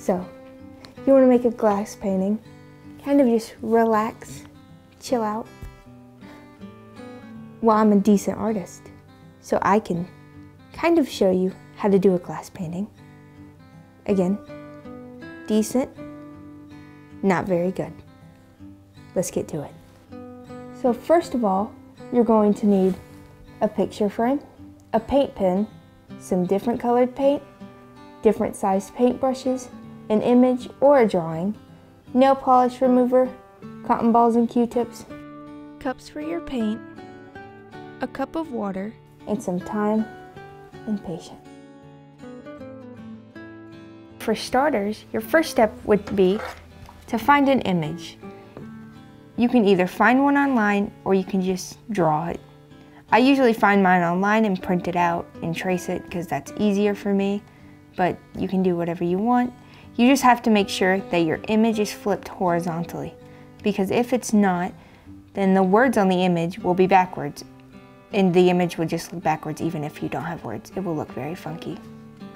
So, you want to make a glass painting, kind of just relax, chill out. Well, I'm a decent artist, so I can kind of show you how to do a glass painting. Again, decent, not very good. Let's get to it. So first of all, you're going to need a picture frame, a paint pen, some different colored paint, different sized paintbrushes, an image or a drawing, nail polish remover, cotton balls and Q-tips, cups for your paint, a cup of water, and some time and patience. For starters, your first step would be to find an image. You can either find one online or you can just draw it. I usually find mine online and print it out and trace it because that's easier for me, but you can do whatever you want. You just have to make sure that your image is flipped horizontally, because if it's not, then the words on the image will be backwards, and the image will just look backwards even if you don't have words. It will look very funky.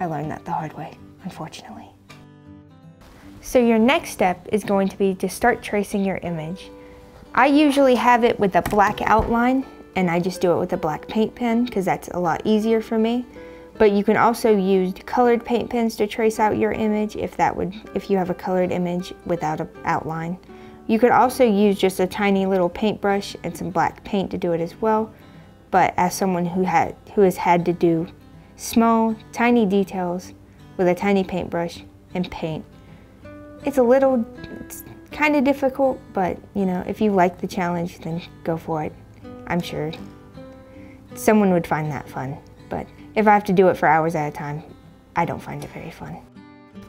I learned that the hard way, unfortunately. So your next step is going to be to start tracing your image. I usually have it with a black outline, and I just do it with a black paint pen because that's a lot easier for me. But you can also use colored paint pens to trace out your image if you have a colored image without an outline. You could also use just a tiny little paintbrush and some black paint to do it as well. But as someone who has had to do small, tiny details with a tiny paintbrush and paint, it's kind of difficult, but you know, if you like the challenge, then go for it. I'm sure someone would find that fun, but if I have to do it for hours at a time, I don't find it very fun.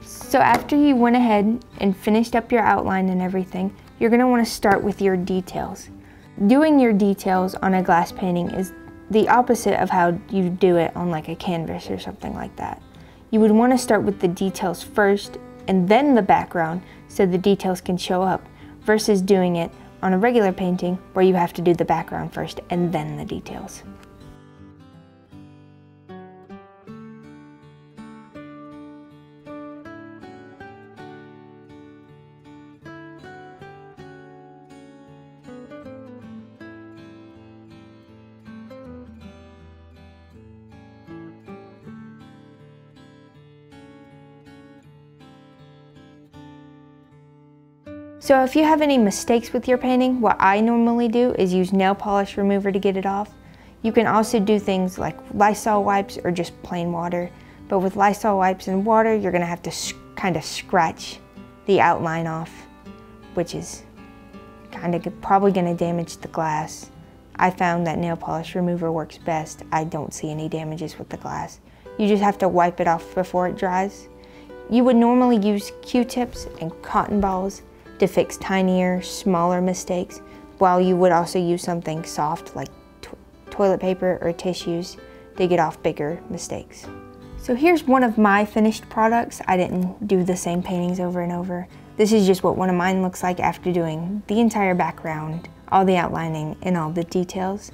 So after you went ahead and finished up your outline and everything, you're going to want to start with your details. Doing your details on a glass painting is the opposite of how you do it on like a canvas or something like that. You would want to start with the details first and then the background so the details can show up, versus doing it on a regular painting where you have to do the background first and then the details. So if you have any mistakes with your painting, what I normally do is use nail polish remover to get it off. You can also do things like Lysol wipes or just plain water. But with Lysol wipes and water, you're going to have to kind of scratch the outline off, which is kind of probably going to damage the glass. I found that nail polish remover works best. I don't see any damages with the glass. You just have to wipe it off before it dries. You would normally use Q-tips and cotton balls to fix tinier, smaller mistakes, while you would also use something soft like toilet paper or tissues to get off bigger mistakes. So here's one of my finished products. I didn't do the same paintings over and over. This is just what one of mine looks like after doing the entire background, all the outlining, and all the details.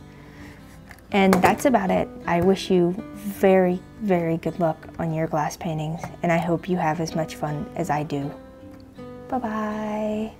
And that's about it. I wish you very, very good luck on your glass paintings, and I hope you have as much fun as I do. Bye-bye.